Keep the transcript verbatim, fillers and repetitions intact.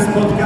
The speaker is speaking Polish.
Spotkanie